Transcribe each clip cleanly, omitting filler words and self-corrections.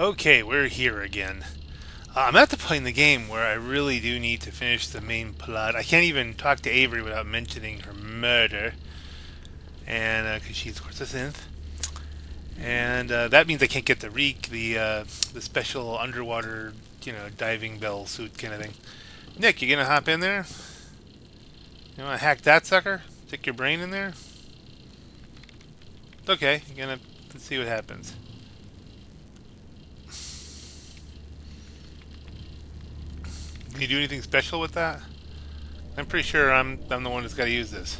Okay, we're here again. I'm at the point in the game where I really do need to finish the main plot. I can't even talk to Avery without mentioning her murder. And, because she's, of course, a synth. And, that means I can't get the Reek, the special underwater, you know, diving bell suit kind of thing. Nick, you gonna hop in there? You wanna hack that sucker? Stick your brain in there? Okay, you're gonna... Let's see what happens. Can you do anything special with that? I'm pretty sure I'm the one that's got to use this.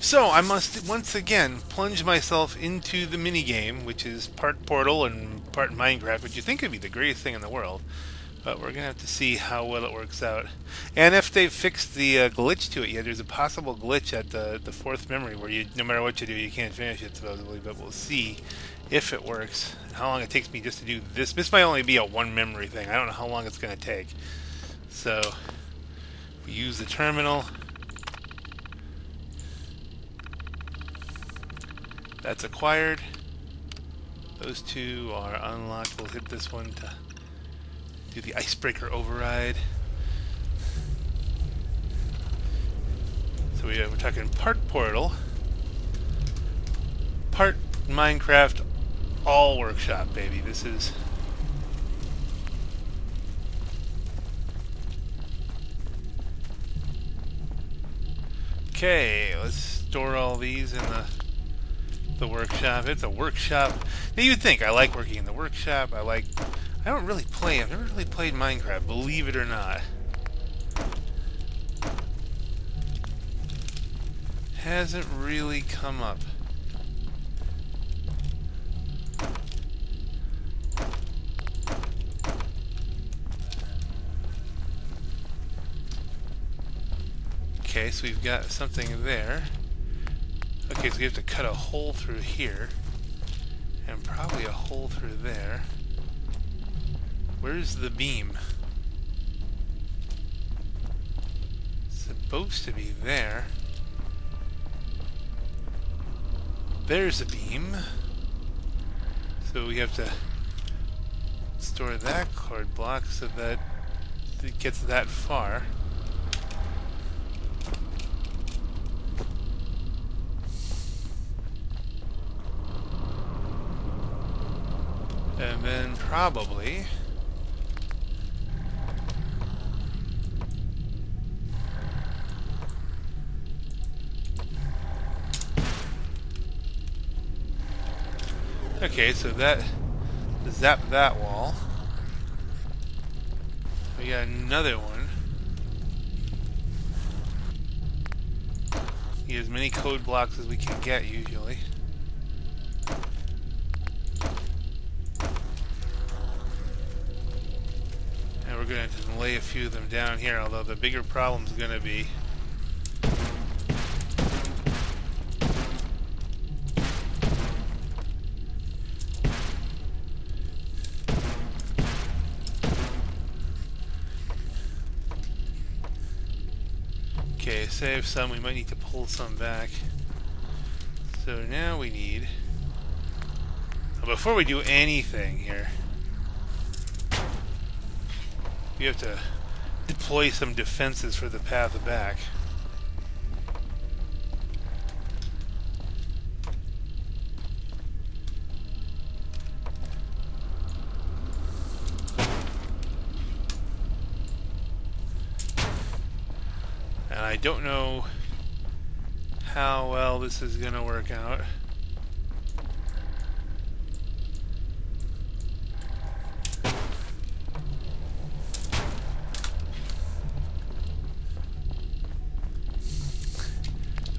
So I must once again plunge myself into the minigame, which is part Portal and part Minecraft, which you think would be the greatest thing in the world. But we're going to have to see how well it works out. And if they've fixed the glitch to it yet, there's a possible glitch at the fourth memory where you, no matter what you do, you can't finish it, supposedly. But we'll see if it works and how long it takes me just to do this. This might only be a one memory thing. I don't know how long it's going to take. So we use the terminal. That's acquired. Those two are unlocked. We'll hit this one to... do the icebreaker override. So we're talking part Portal, part Minecraft, all workshop, baby. This is... Okay, let's store all these in the workshop. It's a workshop. Now you'd think, I like working in the workshop, I like... I don't really play. I've never really played Minecraft, believe it or not. Hasn't really come up. Okay, so we've got something there. Okay, so we have to cut a hole through here. And probably a hole through there. Where's the beam? It's supposed to be there. There's a beam. So we have to store that cord block so that it gets that far. And then probably... Okay, so that zap that wall. We got another one. Get as many code blocks as we can get usually. And we're gonna have to lay a few of them down here, although the bigger problem is gonna be... save some, we might need to pull some back. So now we need... Before we do anything here, we have to deploy some defenses for the path back. I don't know how well this is going to work out. Do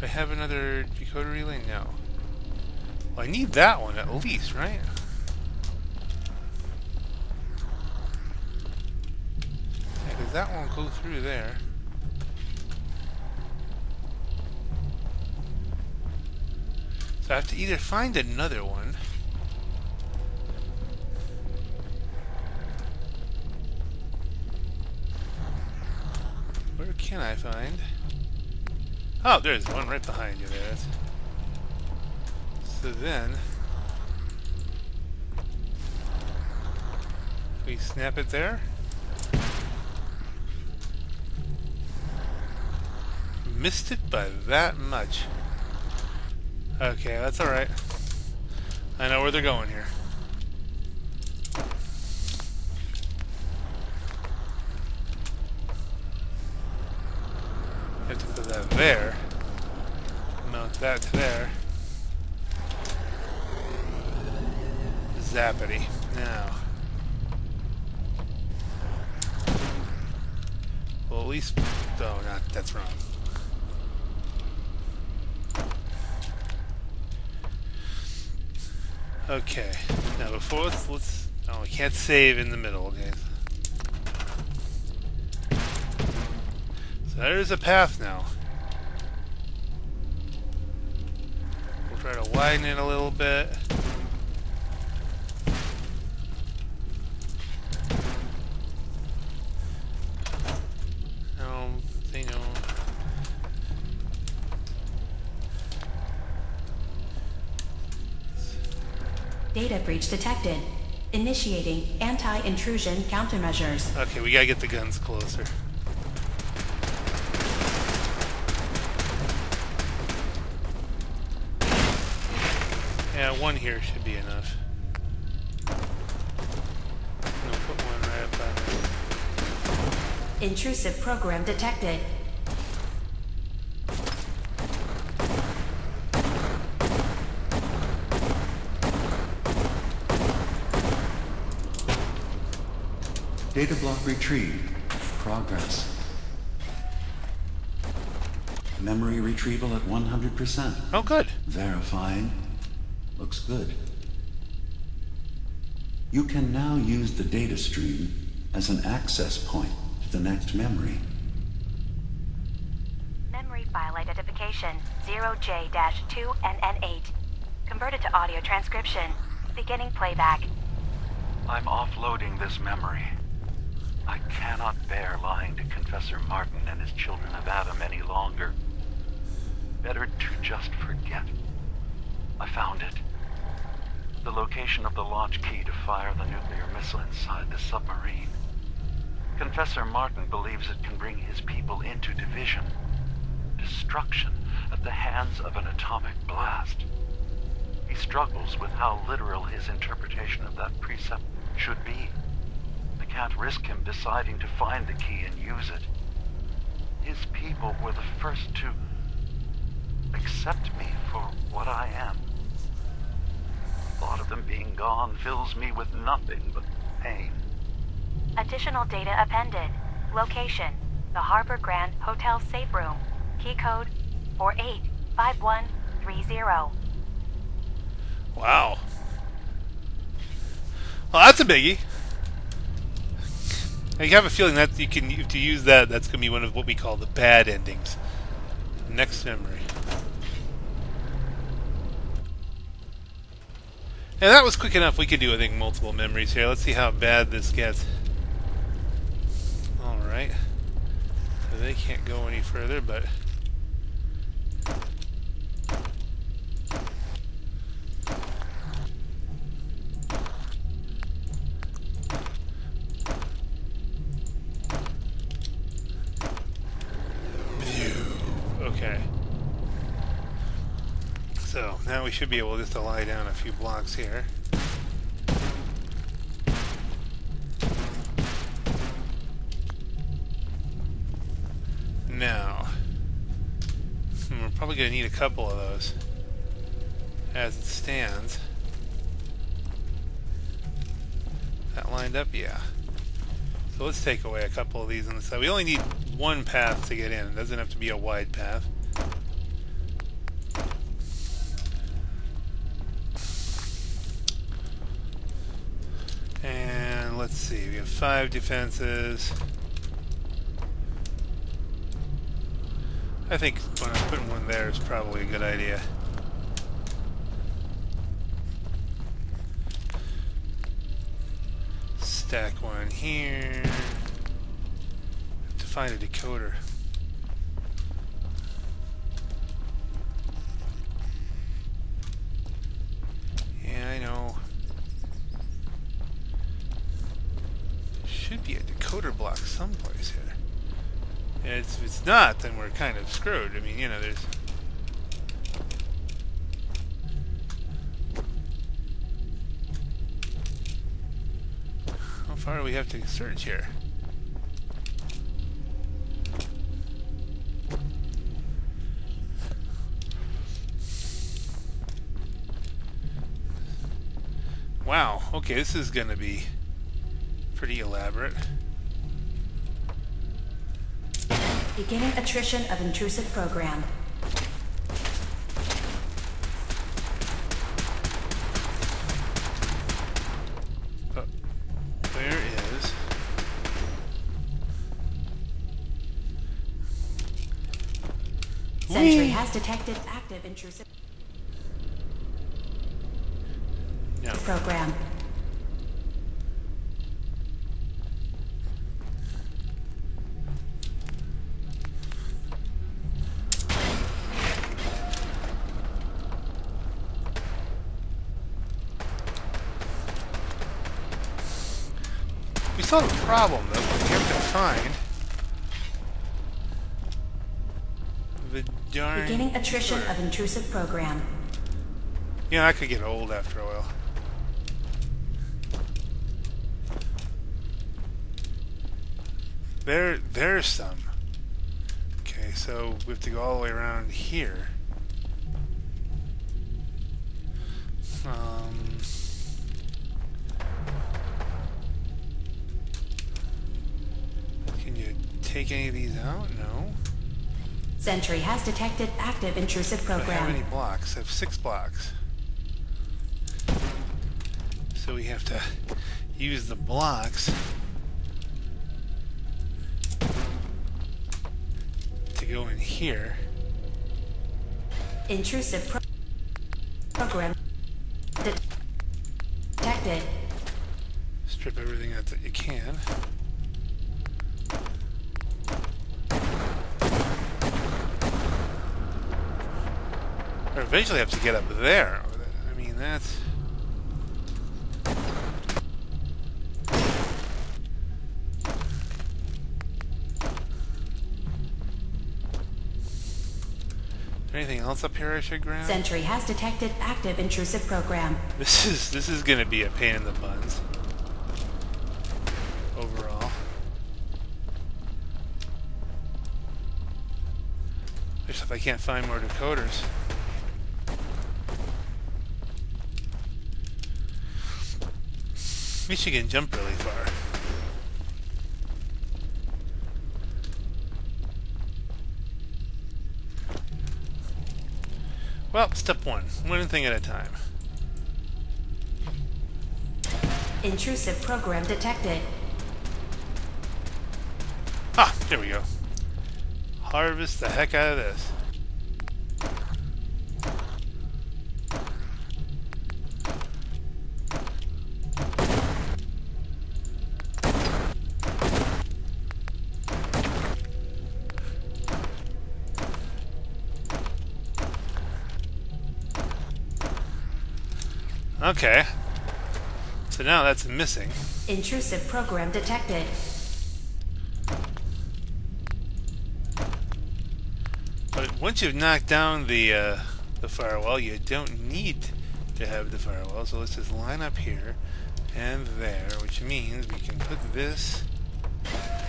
I have another decoder relay? No. Well, I need that one at least, right? Yeah, 'cause that won't go through there. I have to either find another one, where can I find? Oh, there's one right behind you there. So then We snap it there. Missed it by that much. Okay, that's alright. I know where they're going here. I have to put that there. Mount that to there. Zappity. Now. Well, at least... Oh, not. That's wrong. Okay. Now, before let's... Oh, we can't save in the middle. Okay. So there's a path now. We'll try to widen it a little bit. Data breach detected. Initiating anti-intrusion countermeasures. Okay, we gotta get the guns closer. Yeah, one here should be enough. I'll put one right up on there. Intrusive program detected. Data block retrieved. Progress. Memory retrieval at 100%. Oh, good. Verifying. Looks good. You can now use the data stream as an access point to the next memory. Memory file identification 0J-2NN8. Converted to audio transcription. Beginning playback. I'm offloading this memory. I cannot bear lying to Confessor Martin and his children of Adam any longer. Better to just forget. I found it. The location of the launch key to fire the nuclear missile inside the submarine. Confessor Martin believes it can bring his people into division. Destruction at the hands of an atomic blast. He struggles with how literal his interpretation of that precept should be. Can't risk him deciding to find the key and use it. His people were the first to accept me for what I am. The thought of them being gone fills me with nothing but pain. Additional data appended. Location, the Harbor Grand Hotel Safe Room. Key code 485130. Wow. Well, that's a biggie. I have a feeling that you can, if you use that, that's going to be one of what we call the bad endings. Next memory. And that was quick enough. We could do, I think, multiple memories here. Let's see how bad this gets. Alright. So they can't go any further, but... Now we should be able just to lie down a few blocks here. Now, we're probably going to need a couple of those as it stands. That lined up, yeah. So let's take away a couple of these on the side. We only need one path to get in. It doesn't have to be a wide path. Let's see, we have 5 defenses. I think putting one there is probably a good idea. Stack one here. Have to find a decoder. Yeah, I know. should be a decoder block someplace here. And if it's not, then we're kind of screwed. I mean, you know, there's... How far do we have to search here? Wow, okay, this is gonna be pretty elaborate. Beginning attrition of intrusive program. There is. Sentry has detected active intrusive program. We saw the problem though, we have to find the darn beginning attrition of intrusive program. Yeah, that could get old after a while. There's some. Okay, so we have to go all the way around here. Can you take any of these out? No. Sentry has detected active intrusive program. I don't have any blocks. I have 6 blocks. So we have to use the blocks go in here. Intrusive program detected. Strip everything out that you can. Or eventually have to get up there. I mean, that's... Anything else up here I should grab? Sentry has detected active intrusive program. This is gonna be a pain in the buns. Overall. Especially if I can't find more decoders. At least you can jump really far. Well, step 1. One thing at a time. Intrusive program detected. Ah, there we go. Harvest the heck out of this. Okay, so now that's missing. Intrusive program detected. But once you've knocked down the firewall, you don't need to have the firewall, so let's just line up here and there, which means we can put this...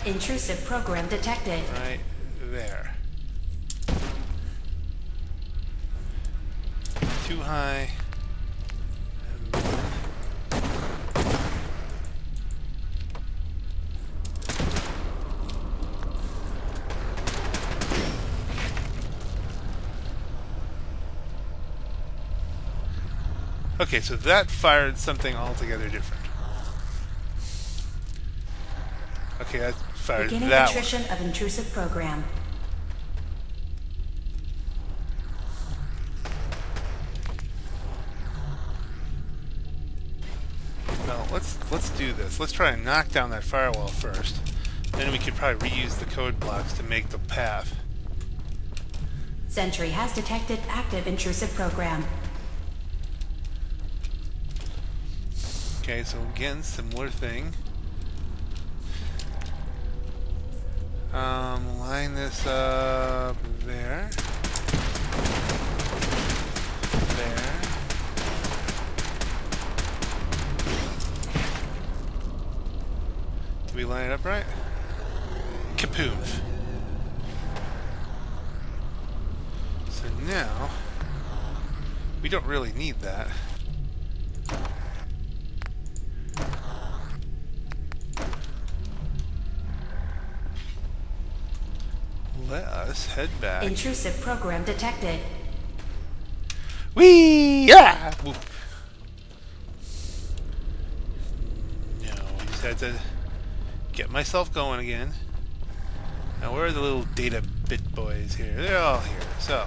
Intrusive program detected. Right there. Too high. Okay, so that fired something altogether different. Okay, that fired beginning that attrition one. Of intrusive program. Well, let's do this. Let's try and knock down that firewall first. Then we could probably reuse the code blocks to make the path. Sentry has detected active intrusive program. Okay, so again, similar thing. Line this up there. There. Did we line it up right? Kapoom. So now, we don't really need that. Let us head back. Intrusive program detected. Whee! Yeah! Whoop. No, I just had to get myself going again. Now, where are the little data bit boys here? They're all here, so.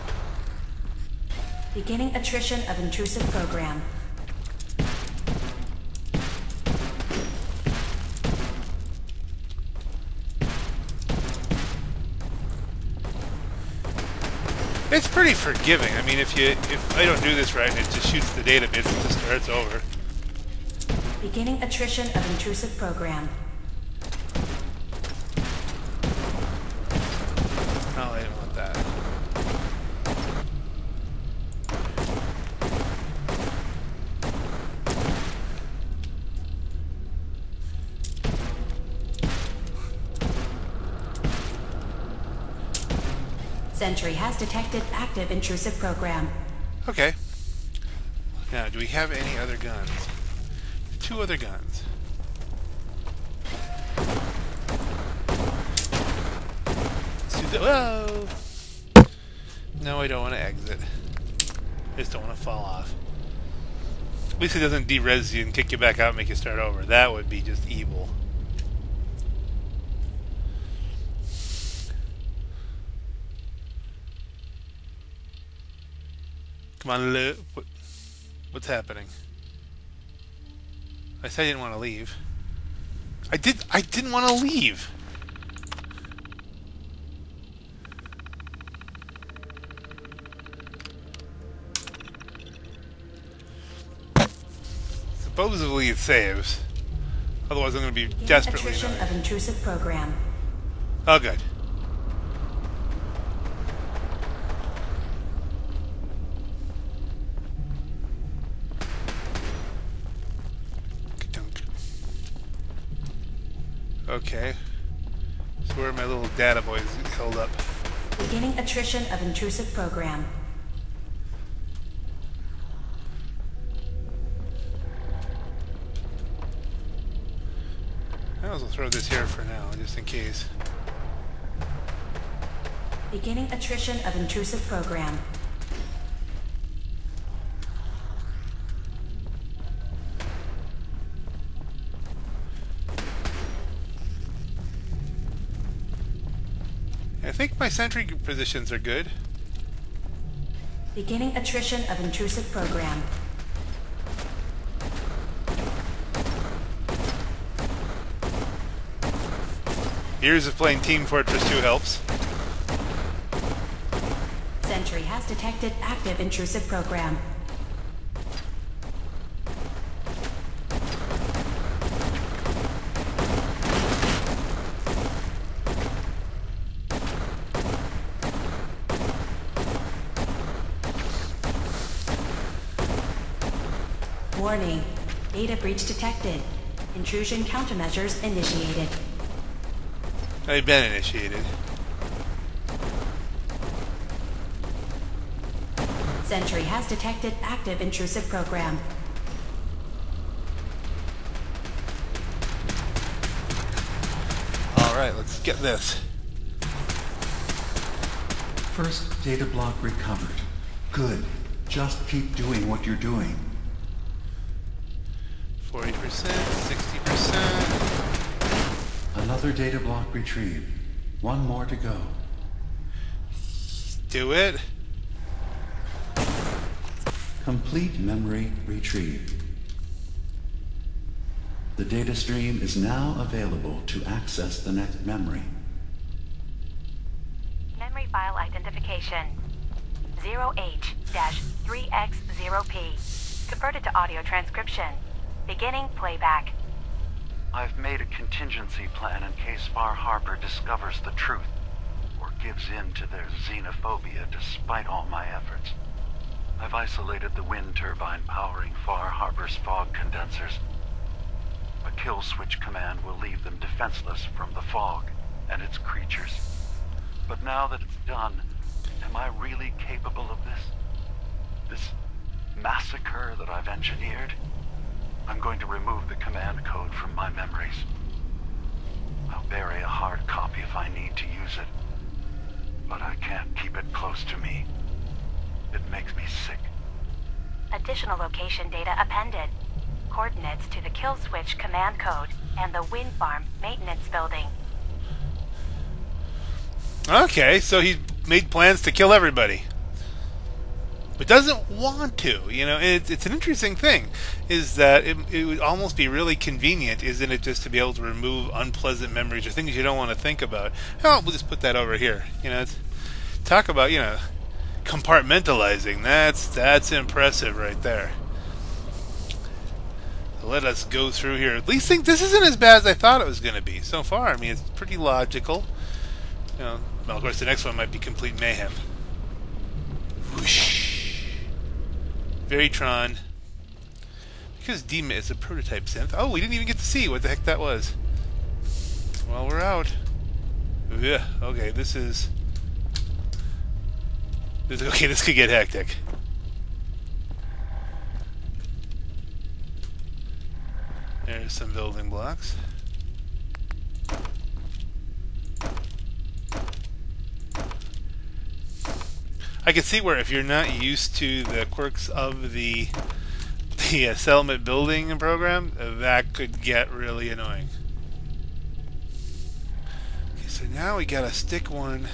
Beginning attrition of intrusive program. It's pretty forgiving. I mean, if I don't do this right and it just shoots the data bits, it just starts over. Beginning attrition of intrusive program. Oh, I didn't want that. Sentry has detected active intrusive program. Okay. Now, do we have any other guns? Two other guns. Let's do the whoa! No, I don't want to exit. I just don't want to fall off. At least it doesn't derez you and kick you back out and make you start over. That would be just evil. Come on, Lou. What's happening? I said I didn't want to leave. I didn't want to leave. Supposedly it saves. Otherwise, I'm going to be desperately annoyed. Of intrusive program. Oh, good. Okay, so where are my little data boys held up? Beginning attrition of intrusive program. I also throw this here for now, just in case. Beginning attrition of intrusive program. I think my sentry positions are good. Beginning attrition of intrusive program. Years of playing Team Fortress 2 helps. Sentry has detected active intrusive program. Warning. Data breach detected. Intrusion countermeasures initiated. They've been initiated. Sentry has detected active intrusive program. Alright, let's get this. First data block recovered. Good. Just keep doing what you're doing. 40%, 60%. Another data block retrieved. One more to go. Do it. Complete memory retrieved. The data stream is now available to access the next memory. Memory file identification 0H-3X0P. Converted to audio transcription. Beginning playback. I've made a contingency plan in case Far Harbor discovers the truth, or gives in to their xenophobia despite all my efforts. I've isolated the wind turbine powering Far Harbor's fog condensers. A kill switch command will leave them defenseless from the fog and its creatures. But now that it's done, am I really capable of this? This massacre that I've engineered? I'm going to remove the command code from my memories. I'll bury a hard copy if I need to use it, but I can't keep it close to me. It makes me sick. Additional location data appended. Coordinates to the kill switch command code and the wind farm maintenance building. Okay, so he's made plans to kill everybody. But doesn't want to, you know. It's an interesting thing, is that it would almost be really convenient, isn't it, just to be able to remove unpleasant memories or things you don't want to think about. Oh, we'll just put that over here. You know, it's, talk about, you know, compartmentalizing. That's impressive right there. Let us go through here. At least think this isn't as bad as I thought it was going to be so far. I mean, it's pretty logical. You know, well, of course, the next one might be complete mayhem. Whoosh. Veritron. Because DiMA is a prototype synth. Oh, we didn't even get to see what the heck that was. Well, we're out. Ugh, okay, okay, this could get hectic. There's some building blocks. I can see where if you're not used to the quirks of the settlement building program, that could get really annoying. Okay, so now we gotta stick one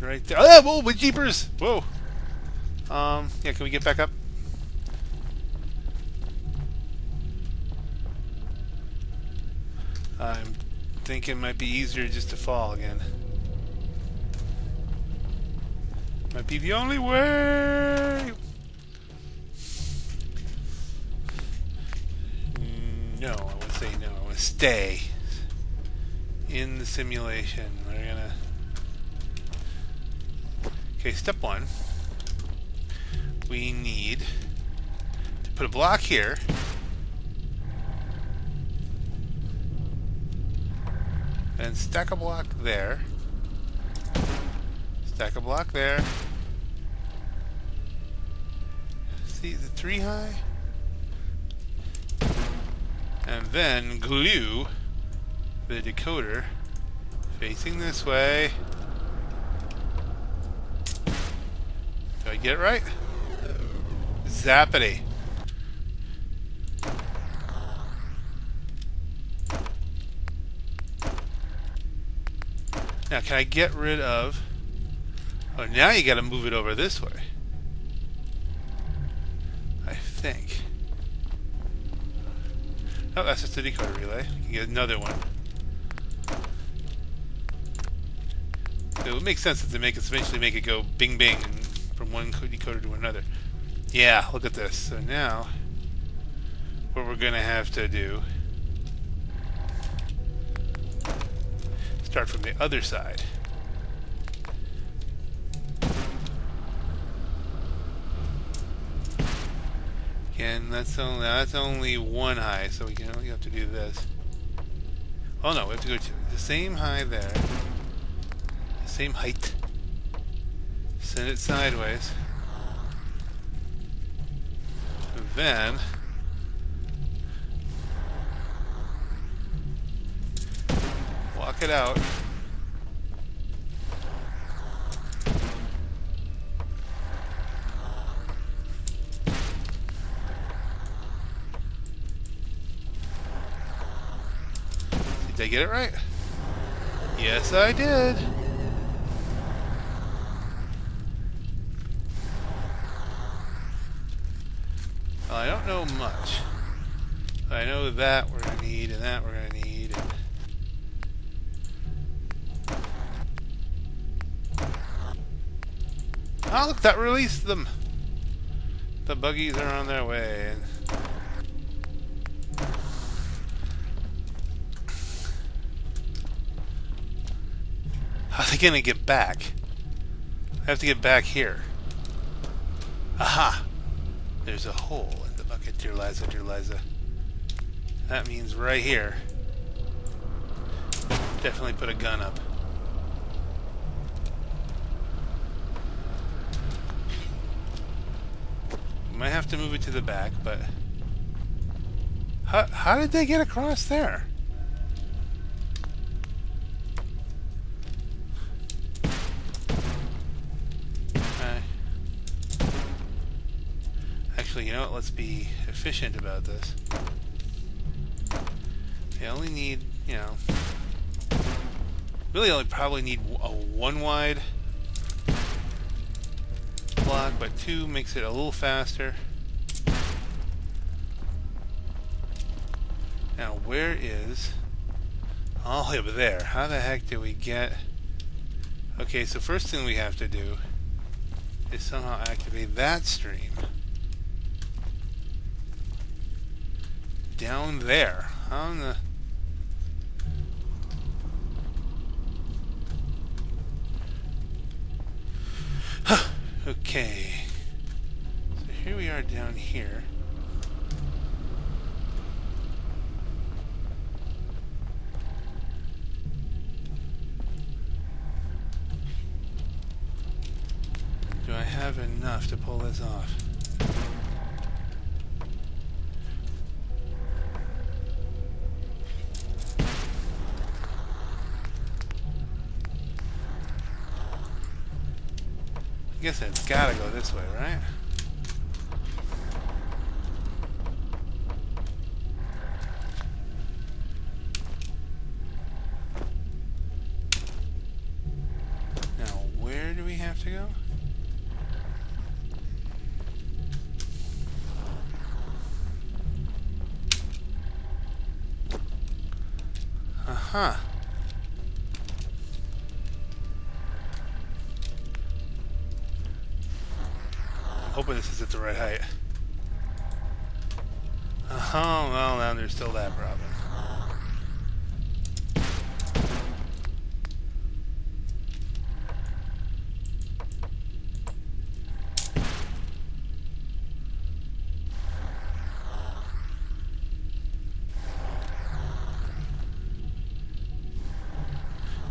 right there. Oh, whoa, with jeepers! Whoa. Yeah, can we get back up? I'm think it might be easier just to fall again. Might be the only way. No, I would say no. I would stay in the simulation. We're gonna. Okay, step one. We need to put a block here. And stack a block there. Stack a block there. See, the 3 high? And then glue the decoder facing this way. Did I get it right? Zappity. Now, can I get rid of... Oh, now you gotta move it over this way. I think. Oh, that's just a decoder relay. You can get another one. So it would make sense that they make it, eventually make it go bing bing and from one decoder to another. Yeah, look at this. So now, what we're gonna have to do... Start from the other side. Again, that's only 1 high, so we can only have to do this. Oh no, we have to go to the same high there, the same height. Send it sideways. And then. Walk it out. Did I get it right? Yes, I did. Well, I don't know much. I know that we're going to need, and that we're going to need, and oh, look, that released them. The buggies are on their way. How are they gonna get back? I have to get back here. Aha! There's a hole in the bucket, dear Liza, dear Liza. That means right here. Definitely put a gun up. Might have to move it to the back, but... How did they get across there? Actually, you know what? Let's be efficient about this. They only need, you know... Really only probably need a one wide block, but two makes it a little faster. Now where is... Oh, over there. How the heck do we get... Okay, so first thing we have to do is somehow activate that stream. Down there. On the... Okay, so here we are down here. Do I have enough to pull this off? I guess it's gotta go this way, right? Now, where do we have to go? Aha! Hoping this is at the right height. Oh, well, now there's still that problem.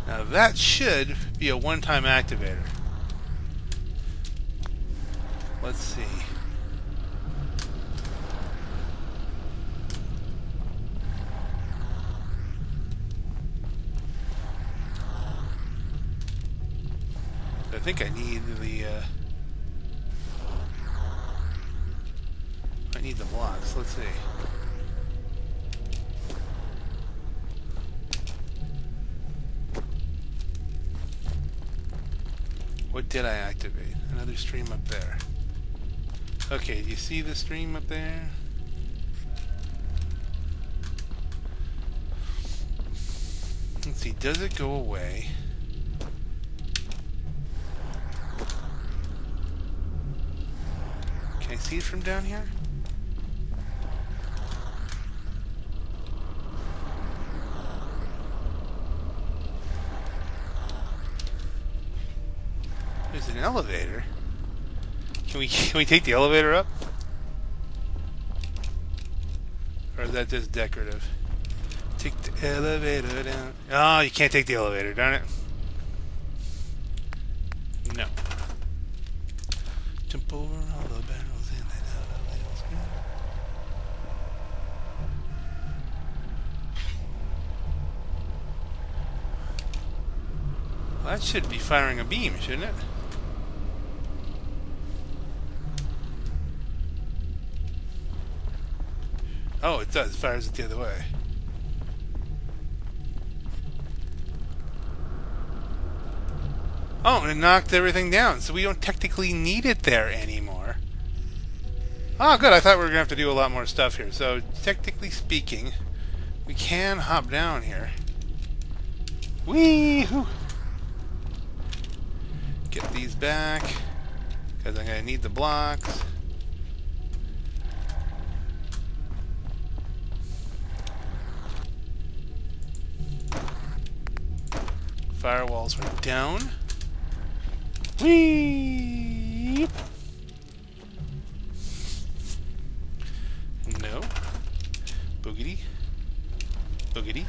Now that should be a one-time activator. Let's see. I think I need the blocks. Let's see. What did I activate? Another stream up there. Okay, do you see the stream up there? Let's see, does it go away? Can I see it from down here? There's an elevator. Can we take the elevator up? Or is that just decorative? Take the elevator down. Oh, you can't take the elevator, darn it. No. Jump over all the barrels and then out of the little screen. Well, that should be firing a beam, shouldn't it? Oh, it does. Fires it the other way. Oh, and it knocked everything down, so we don't technically need it there anymore. Oh, good. I thought we were going to have to do a lot more stuff here. So, technically speaking, we can hop down here. Wee-hoo! Get these back, because I'm going to need the blocks. firewalls went down. Whee! No. Boogity. Boogity.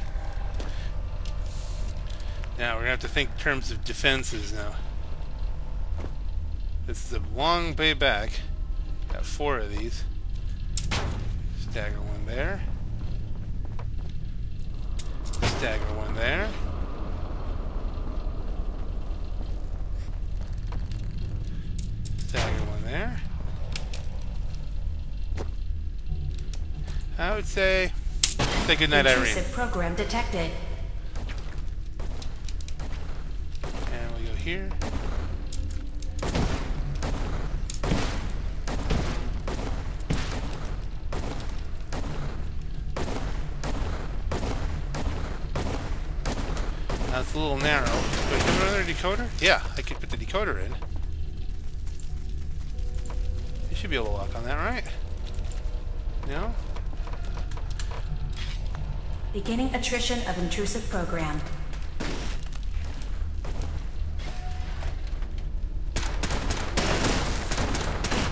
Now we're gonna have to think in terms of defenses now. This is a long way back. Got four of these. Stagger one there. Stagger one there. Stagger one there. I would say good night, Irene. Program detected. And we go here. That's a little narrow. Do I have another decoder? Yeah, I could put the decoder in. You should be able to lock on that, right? No? Beginning attrition of intrusive program.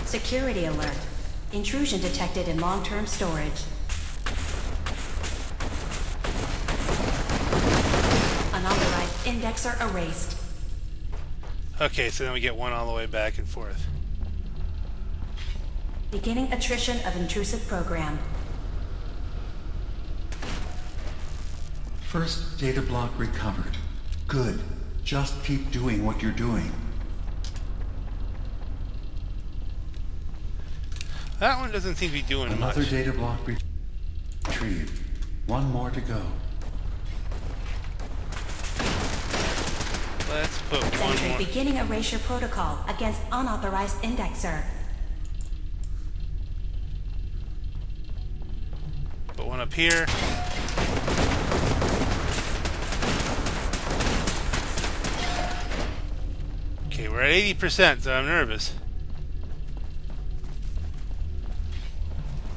Security alert. Intrusion detected in long-term storage. Indexer erased. Okay, so then we get one all the way back and forth. Beginning attrition of intrusive program. First data block recovered. Good. Just keep doing what you're doing. That one doesn't seem to be doing much. Another data block retrieved. One more to go. Let's put one more. Beginning erasure protocol against unauthorized indexer. Put one up here. Okay, we're at 80%, so I'm nervous.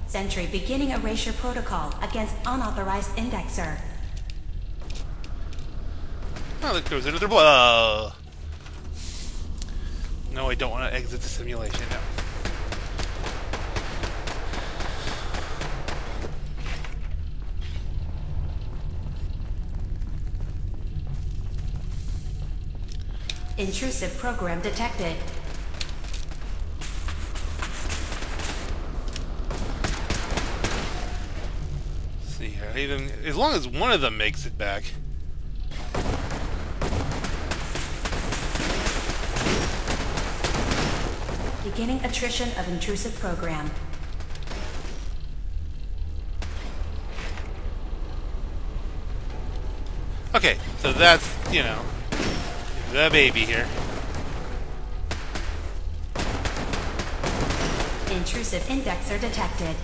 Sentry beginning erasure protocol against unauthorized indexer. Oh, that goes into their blood. Oh. No, I don't want to exit the simulation now. Intrusive program detected. Let's see, even as long as one of them makes it back. Beginning attrition of intrusive program. Okay, so that's, you know, the baby here. Intrusive indexer detected.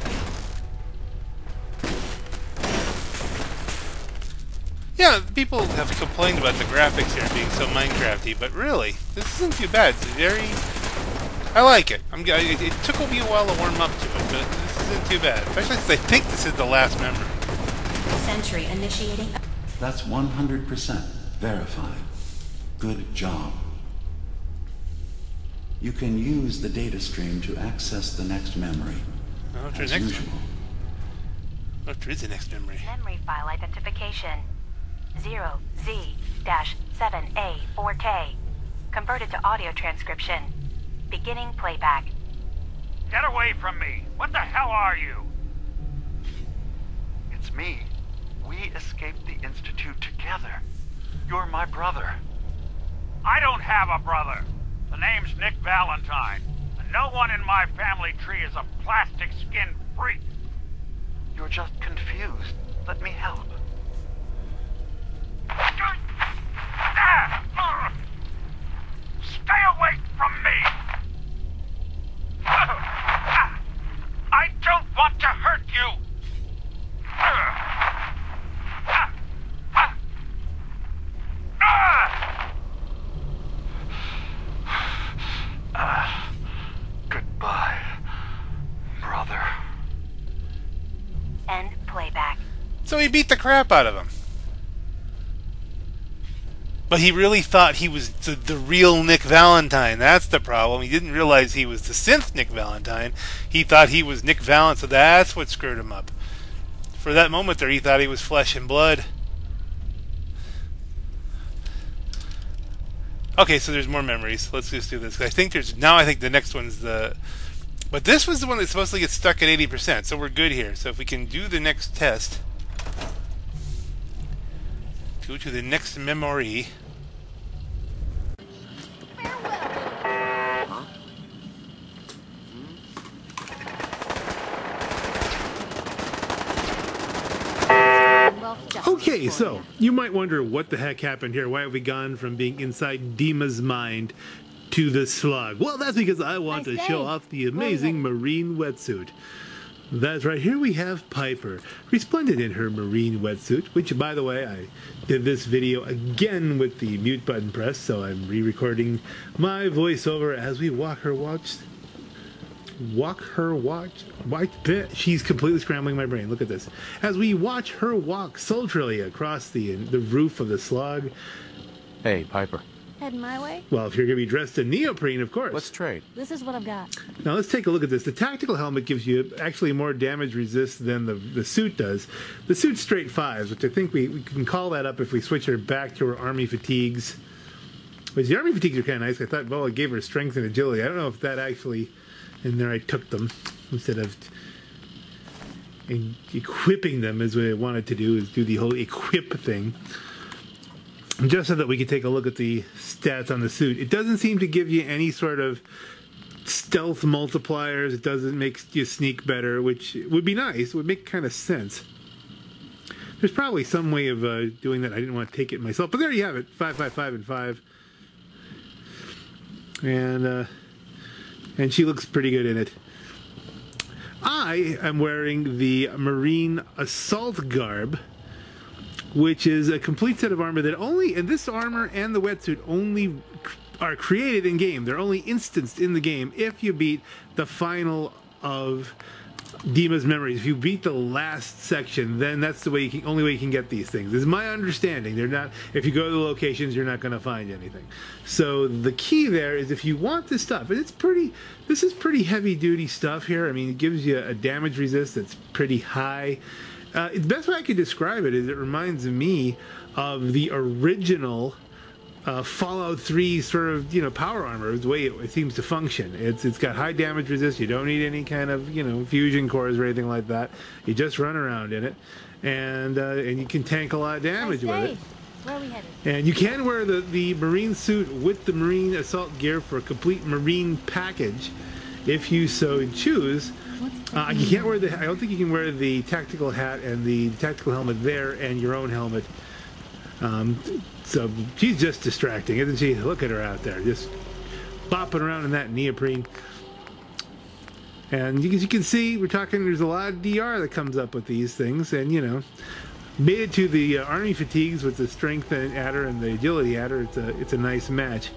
Yeah, people have complained about the graphics here being so Minecrafty, but really, this isn't too bad. It's very... I like it. It took me a while to warm up to it, but this isn't too bad. Especially since I think this is the last memory. Sentry initiating. That's 100% verified. Good job. You can use the data stream to access the next memory. As usual. What is the next memory? Memory file identification 0Z-7A4K. Converted to audio transcription. Beginning playback. Get away from me! What the hell are you? It's me. We escaped the Institute together. You're my brother. I don't have a brother. The name's Nick Valentine. And no one in my family tree is a plastic-skinned freak. You're just confused. Let me help. Stay away from me! I don't want to hurt you! Goodbye, brother. End playback. So he beat the crap out of him. But he really thought he was the real Nick Valentine. That's the problem. He didn't realize he was the synth Nick Valentine. He thought he was Nick Valentine, so that's what screwed him up. For that moment there, he thought he was flesh and blood. Okay, so there's more memories. Let's just do this. I think there's... Now I think the next one's the... But this was the one that supposedly gets stuck at 80%, so we're good here. So if we can do the next test... Go to the next memory... Okay, so you might wonder what the heck happened here. Why have we gone from being inside DiMA's mind to the slug? Well, that's because I want to show off the amazing marine wetsuit. That's right, here we have Piper, resplendent in her marine wetsuit, which, by the way, I did this video again with the mute button pressed, so I'm re-recording my voiceover as we watch she's completely scrambling my brain. Look at this. As we watch her walk sultrily across the roof of the slug. Hey, Piper. Heading my way? Well, if you're going to be dressed in neoprene, of course. Let's trade. This is what I've got. Now, let's take a look at this. The tactical helmet gives you actually more damage resist than the suit does. The suit's straight fives, which I think we can call that up if we switch her back to her army fatigues. Which the army fatigues are kind of nice. I thought, well, it gave her strength and agility. I don't know if that actually... And there I took them instead of equipping them, as what I wanted to do, is do the whole equip thing. Just so that we could take a look at the stats on the suit. It doesn't seem to give you any sort of stealth multipliers. It doesn't make you sneak better, which would be nice. It would make kind of sense. There's probably some way of doing that. I didn't want to take it myself. But there you have it. 5, 5, 5, and 5. And she looks pretty good in it. I am wearing the Marine Assault Garb, which is a complete set of armor that only, and this armor and the wetsuit only are created in game. They're only instanced in the game if you beat the final of DiMA's memories. If you beat the last section, then that's the way only way you can get these things. This is my understanding. They're not, if you go to the locations, you're not going to find anything. So the key there is, if you want this stuff, and it's pretty, this is pretty heavy duty stuff here. I mean, it gives you a damage resist that's pretty high. The best way I could describe it is it reminds me of the original Fallout 3 sort of, you know, power armor, the way it seems to function. It's got high damage resist. You don't need any kind of, you know, fusion cores or anything like that. You just run around in it, and you can tank a lot of damage with it. Where are we headed? And you can wear the marine suit with the marine assault gear for a complete marine package, if you so choose. You can't wear the. I don't think you can wear the tactical hat and the tactical helmet there, and your own helmet. So she's just distracting, isn't she? Look at her out there, just bopping around in that neoprene. And as you can see, we're talking, there's a lot of DR that comes up with these things. And, you know, made it to the army fatigues with the strength adder and the agility adder. It's a nice match.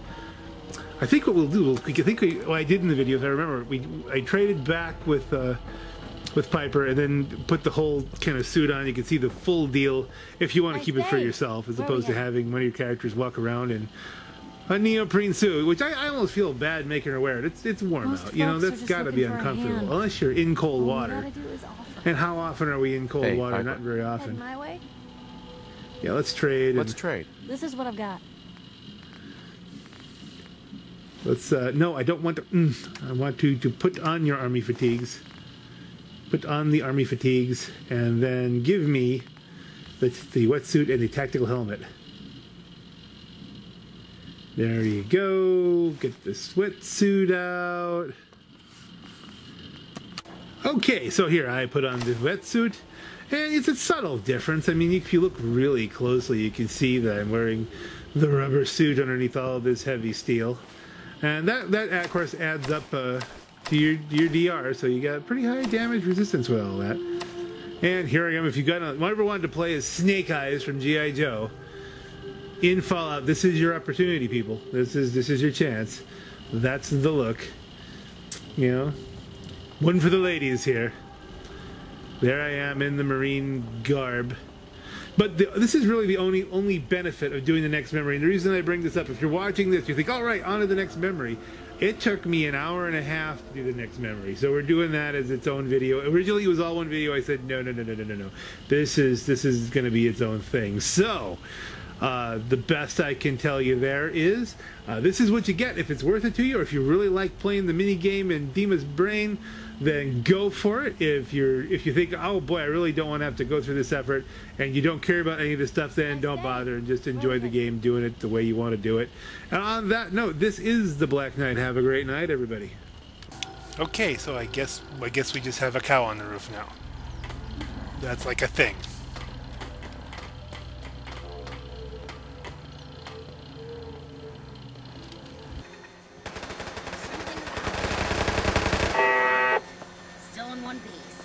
I think what we'll do, I did in the video, if I remember, I traded back with Piper, and then put the whole kind of suit on. You can see the full deal if you want to keep it for yourself, as opposed to having one of your characters walk around in a neoprene suit, which I almost feel bad making her wear it. It's warm out, you know. That's got to be uncomfortable, unless you're in cold water. And how often are we in cold water? Not very often. Yeah, let's trade. Let's trade. This is what I've got. Let's. No, I don't want to. I want to put on your army fatigues. Put on the army fatigues, and then give me the wetsuit and the tactical helmet. There you go. Get this wetsuit out. Okay, so here I put on the wetsuit, and it's a subtle difference. I mean, if you look really closely, you can see that I'm wearing the rubber suit underneath all of this heavy steel, and that of course adds up to your DR, so you got pretty high damage resistance with all that. And here I am, if you got whoever wanted to play is Snake Eyes from GI Joe in Fallout. This is your opportunity, people. This is your chance. That's the look. You know, one for the ladies here. There I am in the marine garb. But this is really the only benefit of doing the next memory. And the reason I bring this up, if you're watching this, you think, all right, on to the next memory. It took me an hour and a half to do the next memory. So we're doing that as its own video. Originally it was all one video. I said, no. This is going to be its own thing. So the best I can tell you there is this is what you get. If it's worth it to you, or if you really like playing the mini game in DiMA's brain, then go for it. If you think, oh boy, I really don't want to have to go through this effort, and you don't care about any of this stuff, then don't bother and just enjoy the game doing it the way you want to do it. And on that note, this is The Black Knight. Have a great night, everybody. Okay, so I guess we just have a cow on the roof now. That's like a thing. One piece.